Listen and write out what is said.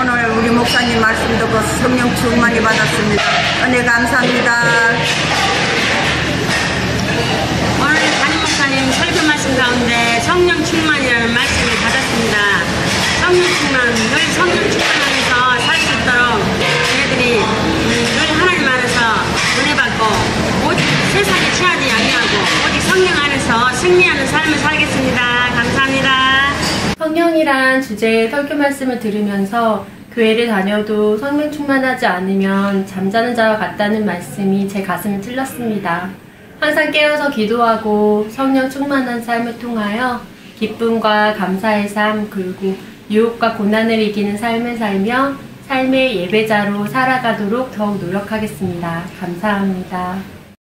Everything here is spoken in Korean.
오늘 우리 목사님 말씀 듣고 성령 충만을 많이 받았습니다. 은혜 감사합니다. 오늘 담임 목사님 설교 말씀 가운데 성령 충만이라는 말씀을 받았습니다. 성령 충만, 늘 성령 충만하면서 살 수 있도록 저희들이 늘 하나님 안에서 은혜 받고 오직 세상에 취하지 아니하고 오직 성령 안에서 승리하는 삶을 살겠습니다. 감사합니다. 성령이란 주제의 설교 말씀을 들으면서 교회를 다녀도 성령 충만하지 않으면 잠자는 자와 같다는 말씀이 제 가슴을 찔렀습니다. 항상 깨어서 기도하고 성령 충만한 삶을 통하여 기쁨과 감사의 삶 그리고 유혹과 고난을 이기는 삶을 살며 삶의 예배자로 살아가도록 더욱 노력하겠습니다. 감사합니다.